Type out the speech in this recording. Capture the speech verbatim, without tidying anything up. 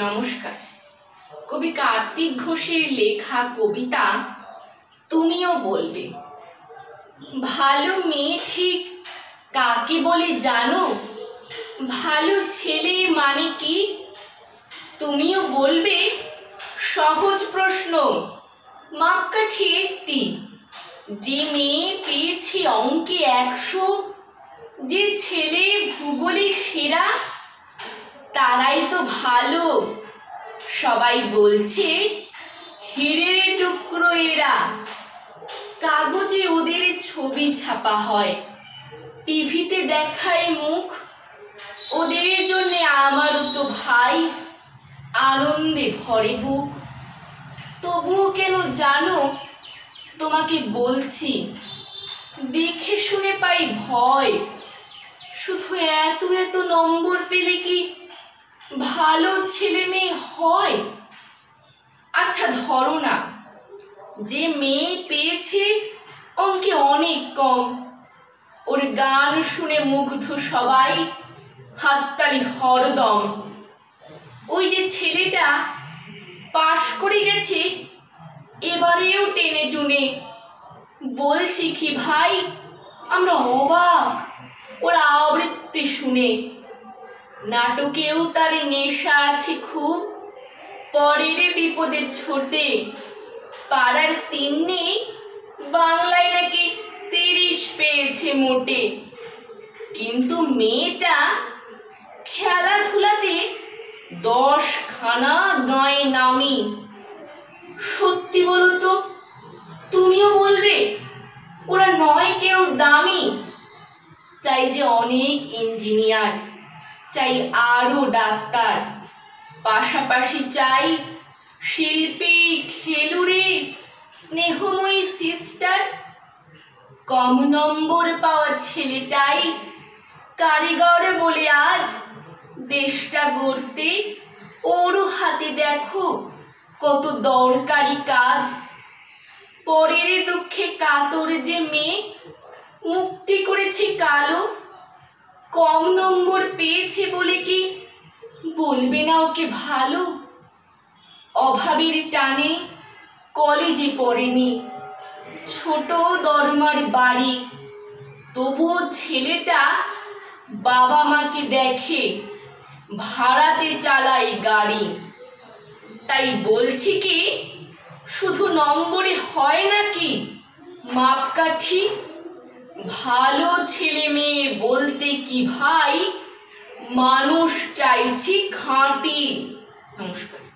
নমস্কার। কবি কার্তিক ঘোষের লেখা কবিতা তুমিও বলবে। ভালো মেয়ে ঠিক কাকে বলে জানো? ভালো ছেলে মানে কি? তুমিও বলবে সহজ প্রশ্ন, মাপকাঠি একটি। যে মেয়ে পেয়েছে অঙ্কে একশো, যে ছেলে ভূগোলে সেরা, তারাই তো ভালো। সবাই বলছে হীরের টুকরো এরা। কাগজে ওদের ছবি ছাপা হয়, টিভিতে দেখায় মুখ। ওদের জন্যে আমারও তো ভাই আনন্দে ভরে বুক। তবুও কেন জানো তোমাকে বলছি, দেখে শুনে পাই ভয়। শুধু এত এত নম্বর পেলে কি ভালো ছেলে মেয়ে হয়? আচ্ছা ধরো না, যে মেয়ে পেয়েছে অঙ্কে অনেক কম, ওর গান শুনে মুগ্ধ সবাই, হাততালি হরদম। ওই যে ছেলেটা পাশ করে গেছে এবারেও টেনে টুনে, বলছি কি ভাই আমরা অবাক ওর আবৃত্তি শুনে। নাটকেও তার নেশা আছে খুব, পরের বিপদে ছোটে। পাড়ার তিন্নি বাংলায় নাকি তিরিশ পেয়েছে মোটে। কিন্তু মেয়েটা খেলাধুলাতে দশ খানা গায়ে নামি। সত্যি বলো তো, তুমিও বলবে ওরা নয় কেউ দামি। চাই যে অনেক ইঞ্জিনিয়ার, চাই আরো ডাক্তার, পাশাপাশি চাই শিল্পী, খেলুড়ে, স্নেহময়ী সিস্টার। কম নম্বর পাওয়া ছেলেটাই কারিগর বলে আজ দেশটা গড়তে। ওর হাতে দেখো কত দরকারি কাজ। পরের দুঃখে কাতর যে মেয়ে, মুক্তি করেছে কালো। কম নম্বর পেয়েছে বলে কি বলবে না ওকে ভালো? অভাবের টানে কলেজে পড়েনি, ছোট দরমার বাড়ি। তবুও ছেলেটা বাবা মাকে দেখে, ভাড়াতে চালায় গাড়ি। তাই বলছি কি, শুধু নম্বরে হয় নাকি মাপকাঠি? ভালো ছেলে মেয়ে বলতে কি ভাই, মানুষ চাইছি খাঁটি। নমস্কার।